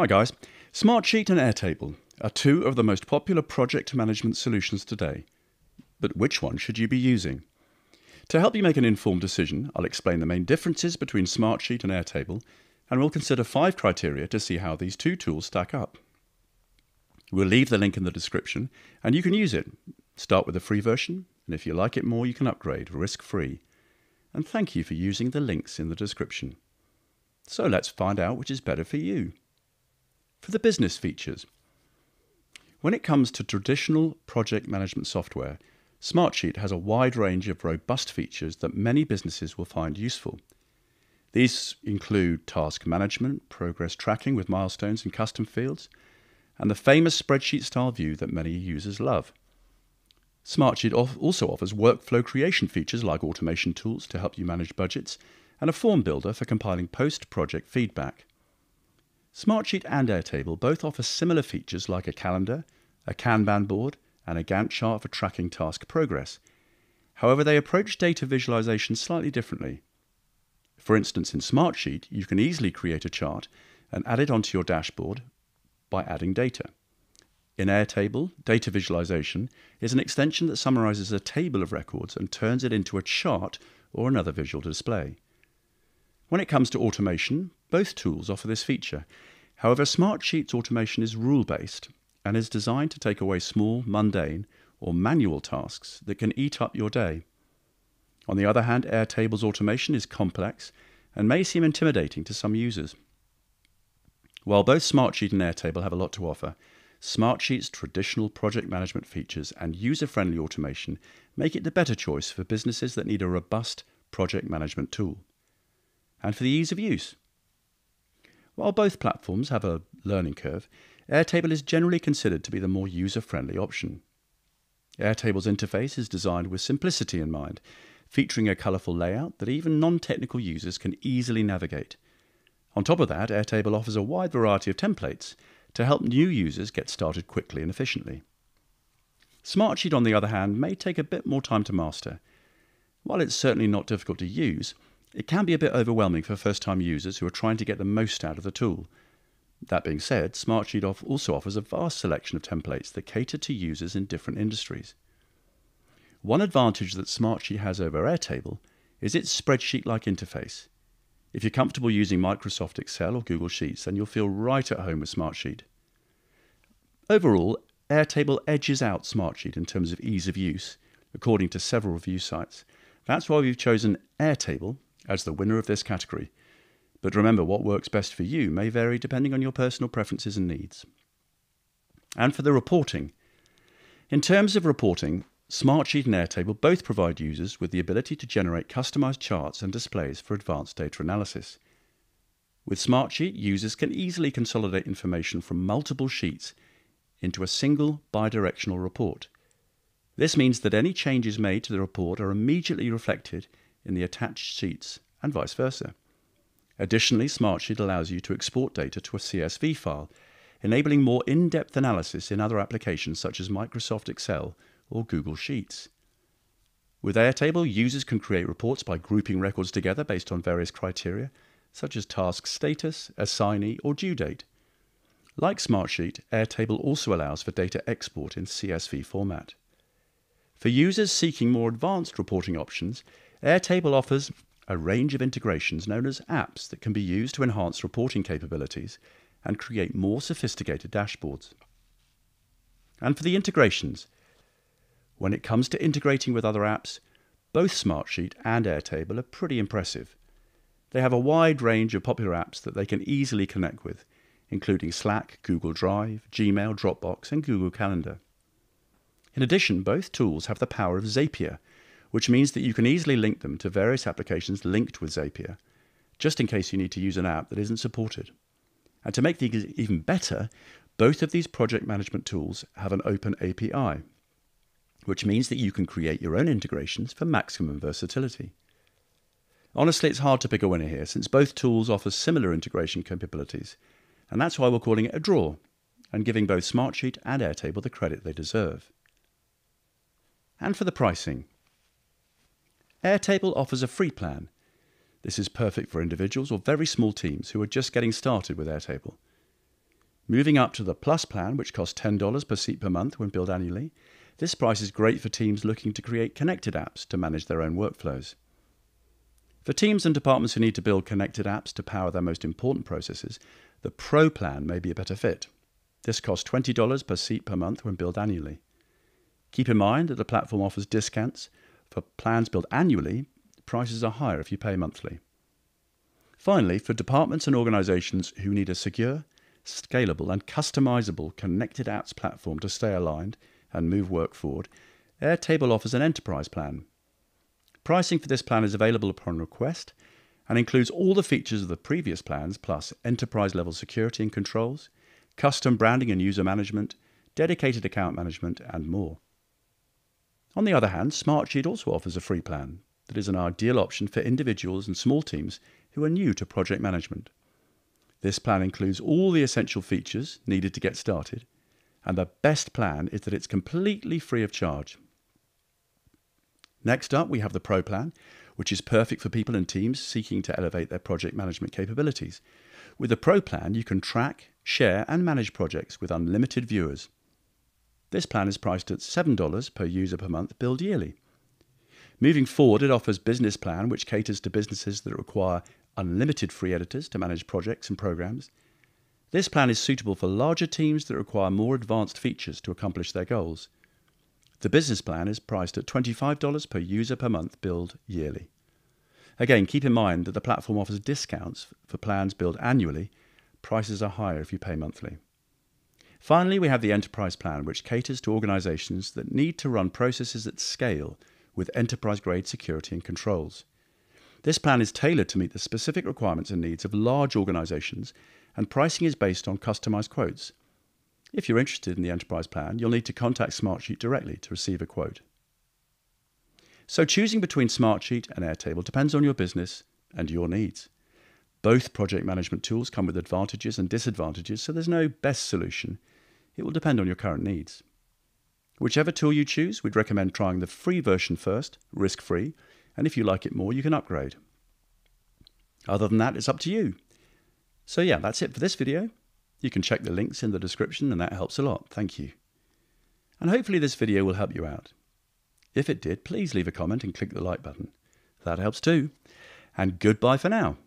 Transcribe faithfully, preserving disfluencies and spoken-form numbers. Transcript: Hi guys, Smartsheet and Airtable are two of the most popular project management solutions today. But which one should you be using? To help you make an informed decision, I'll explain the main differences between Smartsheet and Airtable, and we'll consider five criteria to see how these two tools stack up. We'll leave the link in the description, and you can use it. Start with a free version, and if you like it more, you can upgrade risk-free. And thank you for using the links in the description. So let's find out which is better for you. For the business features. When it comes to traditional project management software, Smartsheet has a wide range of robust features that many businesses will find useful. These include task management, progress tracking with milestones and custom fields, and the famous spreadsheet-style view that many users love. Smartsheet also offers workflow creation features like automation tools to help you manage budgets and a form builder for compiling post-project feedback. Smartsheet and Airtable both offer similar features like a calendar, a Kanban board, and a Gantt chart for tracking task progress. However, they approach data visualization slightly differently. For instance, in Smartsheet, you can easily create a chart and add it onto your dashboard by adding data. In Airtable, data visualization is an extension that summarizes a table of records and turns it into a chart or another visual display. When it comes to automation, both tools offer this feature. However, Smartsheet's automation is rule-based and is designed to take away small, mundane, or manual tasks that can eat up your day. On the other hand, Airtable's automation is complex and may seem intimidating to some users. While both Smartsheet and Airtable have a lot to offer, Smartsheet's traditional project management features and user-friendly automation make it the better choice for businesses that need a robust project management tool. And for the ease of use. While both platforms have a learning curve, Airtable is generally considered to be the more user-friendly option. Airtable's interface is designed with simplicity in mind, featuring a colourful layout that even non-technical users can easily navigate. On top of that, Airtable offers a wide variety of templates to help new users get started quickly and efficiently. Smartsheet, on the other hand, may take a bit more time to master. While it's certainly not difficult to use, it can be a bit overwhelming for first-time users who are trying to get the most out of the tool. That being said, Smartsheet also offers a vast selection of templates that cater to users in different industries. One advantage that Smartsheet has over Airtable is its spreadsheet-like interface. If you're comfortable using Microsoft Excel or Google Sheets, then you'll feel right at home with Smartsheet. Overall, Airtable edges out Smartsheet in terms of ease of use, according to several review sites. That's why we've chosen Airtable as the winner of this category. But remember, what works best for you may vary depending on your personal preferences and needs. And for the reporting. In terms of reporting, Smartsheet and Airtable both provide users with the ability to generate customized charts and displays for advanced data analysis. With Smartsheet, users can easily consolidate information from multiple sheets into a single bi-directional report. This means that any changes made to the report are immediately reflected in the attached sheets and vice versa. Additionally, Smartsheet allows you to export data to a C S V file, enabling more in-depth analysis in other applications such as Microsoft Excel or Google Sheets. With Airtable, users can create reports by grouping records together based on various criteria, such as task status, assignee, or due date. Like Smartsheet, Airtable also allows for data export in C S V format. For users seeking more advanced reporting options, Airtable offers a range of integrations known as apps that can be used to enhance reporting capabilities and create more sophisticated dashboards. And for the integrations, when it comes to integrating with other apps, both Smartsheet and Airtable are pretty impressive. They have a wide range of popular apps that they can easily connect with, including Slack, Google Drive, Gmail, Dropbox, and Google Calendar. In addition, both tools have the power of Zapier, which means that you can easily link them to various applications linked with Zapier, just in case you need to use an app that isn't supported. And to make things even better, both of these project management tools have an open A P I, which means that you can create your own integrations for maximum versatility. Honestly, it's hard to pick a winner here, since both tools offer similar integration capabilities, and that's why we're calling it a draw, and giving both Smartsheet and Airtable the credit they deserve. And for the pricing. Airtable offers a free plan. This is perfect for individuals or very small teams who are just getting started with Airtable. Moving up to the Plus plan, which costs ten dollars per seat per month when billed annually, this price is great for teams looking to create connected apps to manage their own workflows. For teams and departments who need to build connected apps to power their most important processes, the Pro plan may be a better fit. This costs twenty dollars per seat per month when billed annually. Keep in mind that the platform offers discounts. For plans billed annually, prices are higher if you pay monthly. Finally, for departments and organizations who need a secure, scalable and customizable connected apps platform to stay aligned and move work forward, Airtable offers an enterprise plan. Pricing for this plan is available upon request and includes all the features of the previous plans, plus enterprise-level security and controls, custom branding and user management, dedicated account management, and more. On the other hand, Smartsheet also offers a free plan that is an ideal option for individuals and small teams who are new to project management. This plan includes all the essential features needed to get started, and the best plan is that it's completely free of charge. Next up, we have the Pro plan, which is perfect for people and teams seeking to elevate their project management capabilities. With the Pro plan, you can track, share and manage projects with unlimited viewers. This plan is priced at seven dollars per user per month, billed yearly. Moving forward, it offers Business plan, which caters to businesses that require unlimited free editors to manage projects and programs. This plan is suitable for larger teams that require more advanced features to accomplish their goals. The Business plan is priced at twenty-five dollars per user per month, billed yearly. Again, keep in mind that the platform offers discounts for plans billed annually. Prices are higher if you pay monthly. Finally, we have the Enterprise plan, which caters to organizations that need to run processes at scale with enterprise-grade security and controls. This plan is tailored to meet the specific requirements and needs of large organizations, and pricing is based on customized quotes. If you're interested in the Enterprise plan, you'll need to contact Smartsheet directly to receive a quote. So choosing between Smartsheet and Airtable depends on your business and your needs. Both project management tools come with advantages and disadvantages, so there's no best solution. It will depend on your current needs. Whichever tool you choose, we'd recommend trying the free version first, risk-free, and if you like it more, you can upgrade. Other than that, it's up to you. So yeah, that's it for this video. You can check the links in the description and that helps a lot. Thank you. And hopefully this video will help you out. If it did, please leave a comment and click the like button. That helps too. And goodbye for now.